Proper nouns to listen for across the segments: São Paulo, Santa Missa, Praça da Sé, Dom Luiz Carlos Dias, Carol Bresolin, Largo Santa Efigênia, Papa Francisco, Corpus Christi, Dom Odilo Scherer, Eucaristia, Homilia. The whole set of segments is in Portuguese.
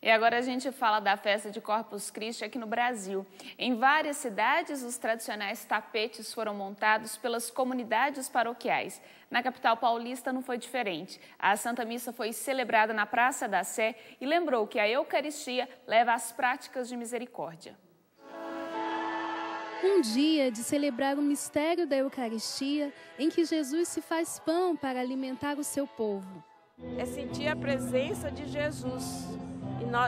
E agora a gente fala da festa de Corpus Christi aqui no Brasil. Em várias cidades, os tradicionais tapetes foram montados pelas comunidades paroquiais. Na capital paulista não foi diferente. A Santa Missa foi celebrada na Praça da Sé e lembrou que a Eucaristia leva às práticas de misericórdia. Um dia de celebrar o mistério da Eucaristia, em que Jesus se faz pão para alimentar o seu povo. É sentir a presença de Jesus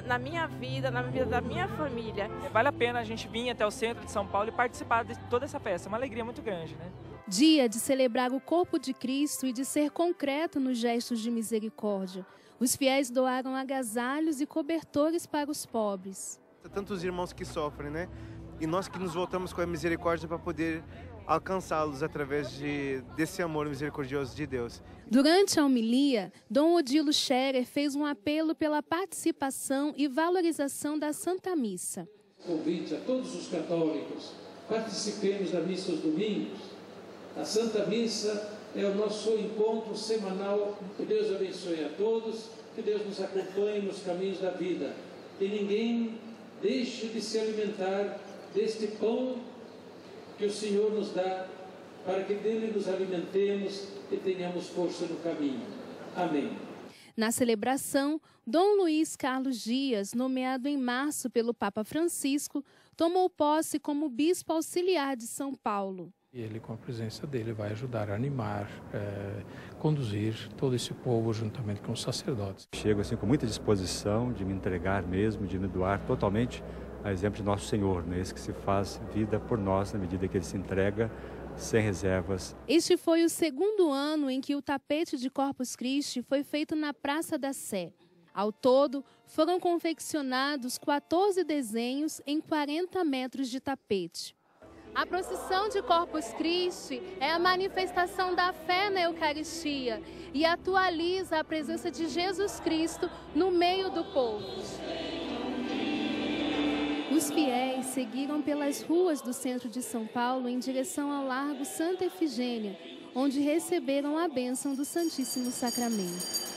na minha vida, na vida da minha família. Vale a pena a gente vir até o centro de São Paulo e participar de toda essa festa, é uma alegria muito grande, né? Dia de celebrar o corpo de Cristo e de ser concreto nos gestos de misericórdia. Os fiéis doaram agasalhos e cobertores para os pobres. Tantos irmãos que sofrem, né? E nós que nos voltamos com a misericórdia para poder alcançá-los através desse amor misericordioso de Deus. Durante a homilia, Dom Odilo Scherer fez um apelo pela participação e valorização da Santa Missa. Convite a todos os católicos, participemos da missa aos domingos. A Santa Missa é o nosso encontro semanal. Que Deus abençoe a todos, que Deus nos acompanhe nos caminhos da vida. E ninguém deixe de se alimentar deste pão que o Senhor nos dá, para que dele nos alimentemos e tenhamos força no caminho. Amém. Na celebração, Dom Luiz Carlos Dias, nomeado em março pelo Papa Francisco, tomou posse como bispo auxiliar de São Paulo. E ele, com a presença dele, vai ajudar a animar, conduzir todo esse povo juntamente com os sacerdotes. Chego assim com muita disposição de me entregar mesmo, de me doar totalmente, a exemplo de Nosso Senhor, né? Esse que se faz vida por nós na medida que Ele se entrega sem reservas. Este foi o segundo ano em que o tapete de Corpus Christi foi feito na Praça da Sé. Ao todo, foram confeccionados 14 desenhos em 40 metros de tapete. A procissão de Corpus Christi é a manifestação da fé na Eucaristia e atualiza a presença de Jesus Cristo no meio do povo. Os fiéis seguiram pelas ruas do centro de São Paulo em direção ao Largo Santa Efigênia, onde receberam a bênção do Santíssimo Sacramento.